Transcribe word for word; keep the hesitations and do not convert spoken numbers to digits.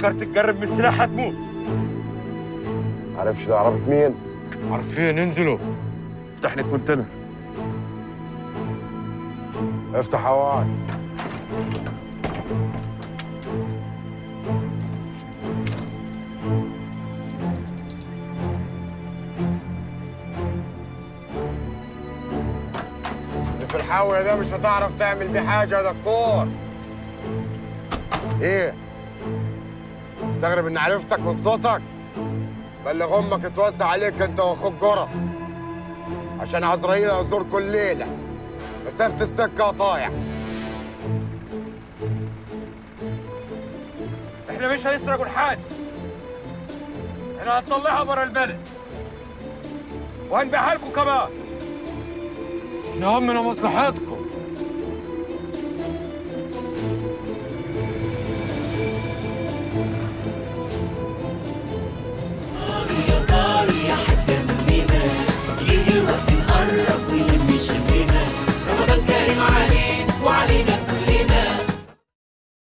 فكرت تجرب من السلاح هتموت. معرفش ده عربة مين؟ عارفين انزلوا. افتح لي الكونتينر. افتح هواك. في الحاوية ده مش هتعرف تعمل بيه حاجة يا دكتور. ايه؟ استغرب اني عرفتك من صوتك؟ بلغ امك اتوزع عليك انت واخوك جرس. عشان عزرائيل ازور كل ليلة. مسافة السكة يا طايع. احنا مش هنسرقوا الحاج. احنا هنطلعها برا البلد. وهنبيعها لكم كمان. احنا همنا مصلحتكم.